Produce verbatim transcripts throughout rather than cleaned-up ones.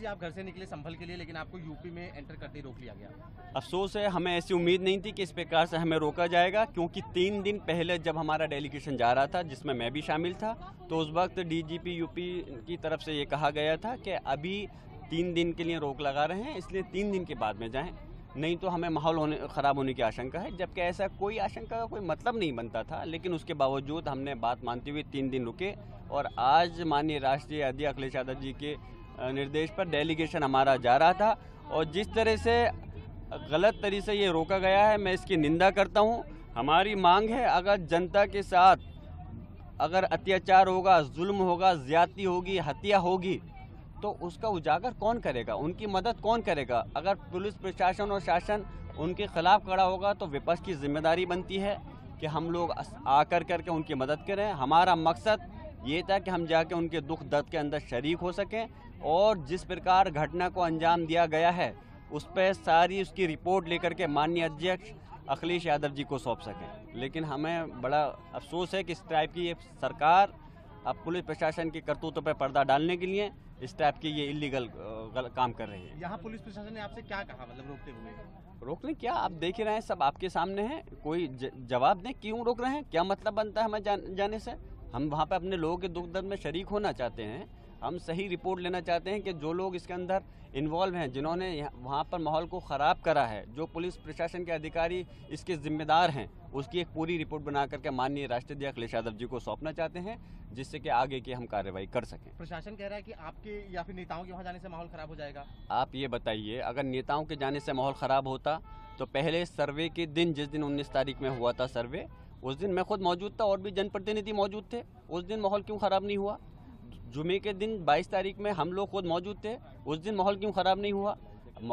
जी आप घर से निकले संभल के लिए, लेकिन आपको यूपी में एंटर करते ही रोक लिया गया। अफसोस है, हमें ऐसी उम्मीद नहीं थी कि इस प्रकार से हमें रोका जाएगा, क्योंकि तीन दिन पहले जब हमारा डेलीगेशन जा रहा था, जिसमें मैं भी शामिल था, तो उस वक्त डीजीपी यूपी की तरफ से ये कहा गया था कि अभी तीन दिन के लिए रोक लगा रहे हैं, इसलिए तीन दिन के बाद में जाएँ, नहीं तो हमें माहौल होने ख़राब होने की आशंका है। जबकि ऐसा कोई आशंका का कोई मतलब नहीं बनता था, लेकिन उसके बावजूद हमने बात मानते हुए तीन दिन रुके और आज माननीय राष्ट्रीय अध्यक्ष अखिलेश यादव जी के निर्देश पर डेलीगेशन हमारा जा रहा था। और जिस तरह से गलत तरीके से ये रोका गया है, मैं इसकी निंदा करता हूँ। हमारी मांग है, अगर जनता के साथ अगर अत्याचार होगा, जुल्म होगा, ज्यादती होगी, हत्या होगी, तो उसका उजागर कौन करेगा, उनकी मदद कौन करेगा? अगर पुलिस प्रशासन और शासन उनके खिलाफ खड़ा होगा तो विपक्ष की जिम्मेदारी बनती है कि हम लोग आकर करके उनकी मदद करें। हमारा मकसद ये था कि हम जाके उनके दुख दर्द के अंदर शरीक हो सकें, और जिस प्रकार घटना को अंजाम दिया गया है उस पर सारी उसकी रिपोर्ट लेकर के माननीय अध्यक्ष अखिलेश यादव जी को सौंप सकें। लेकिन हमें बड़ा अफसोस है कि इस टाइप की ये सरकार अब पुलिस प्रशासन की करतूतों पर पर्दा डालने के लिए इस टाइप की ये इलीगल काम कर रही है। यहाँ पुलिस प्रशासन ने आपसे क्या कहा, मतलब रोकते हुए? रोकने क्या, आप देख ही रहे हैं, सब आपके सामने है, कोई जवाब दें क्यों रोक रहे हैं, क्या मतलब बनता है हमें जान, जाने से? हम वहाँ पर अपने लोगों के दुख दर्द में शरीक होना चाहते हैं, हम सही रिपोर्ट लेना चाहते हैं कि जो लोग इसके अंदर इन्वॉल्व हैं, जिन्होंने वहाँ पर माहौल को ख़राब करा है, जो पुलिस प्रशासन के अधिकारी इसके जिम्मेदार हैं, उसकी एक पूरी रिपोर्ट बना करके माननीय राष्ट्रीय अध्यक्ष अखिलेश यादव जी को सौंपना चाहते हैं, जिससे कि आगे की हम कार्रवाई कर सकें। प्रशासन कह रहा है कि आपके या फिर नेताओं के वहाँ जाने से माहौल ख़राब हो जाएगा। आप ये बताइए, अगर नेताओं के जाने से माहौल ख़राब होता तो पहले सर्वे के दिन, जिस दिन उन्नीस तारीख में हुआ था सर्वे, उस दिन मैं खुद मौजूद था और भी जनप्रतिनिधि मौजूद थे, उस दिन माहौल क्यों ख़राब नहीं हुआ? जुमे के दिन बाईस तारीख में हम लोग खुद मौजूद थे, उस दिन माहौल क्यों ख़राब नहीं हुआ?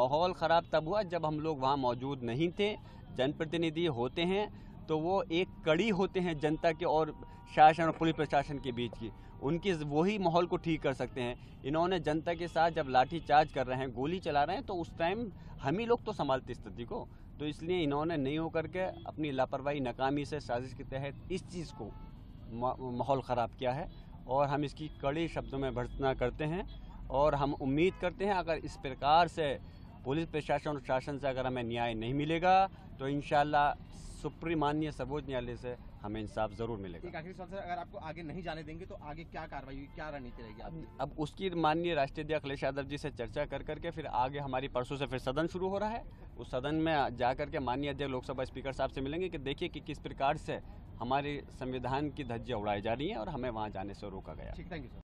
माहौल ख़राब तब हुआ जब हम लोग वहाँ मौजूद नहीं थे। जनप्रतिनिधि होते हैं तो वो एक कड़ी होते हैं जनता के और शासन और पुलिस प्रशासन के बीच की, उनकी वही माहौल को ठीक कर सकते हैं। इन्होंने जनता के साथ जब लाठीचार्ज कर रहे हैं, गोली चला रहे हैं, तो उस टाइम हम ही लोग तो संभालते स्थिति को, तो इसलिए इन्होंने नहीं होकर के अपनी लापरवाही, नाकामी से, साजिश के तहत इस चीज़ को माहौल ख़राब किया है, और हम इसकी कड़े शब्दों में भर्त्सना करते हैं। और हम उम्मीद करते हैं अगर इस प्रकार से पुलिस प्रशासन और शासन से अगर हमें न्याय नहीं मिलेगा तो इंशाल्लाह सुप्रीम माननीय सर्वोच्च न्यायालय से हमें इंसाफ ज़रूर मिलेगा। एक आखिरी सवाल सर, अगर आपको आगे नहीं जाने देंगे तो आगे क्या कार्रवाई, क्या रणनीति रहेगी आपकी? अब उसकी माननीय राष्ट्रीय अध्यक्ष अखिलेश यादव जी से चर्चा कर करके फिर आगे हमारी परसों से फिर सदन शुरू हो रहा है, उस सदन में जा करके माननीय अध्यक्ष लोकसभा स्पीकर साहब से मिलेंगे कि देखिए कि किस प्रकार से हमारे संविधान की धज्जियां उड़ाई जा रही हैं और हमें वहाँ जाने से रोका गया। ठीक, थैंक यू सर।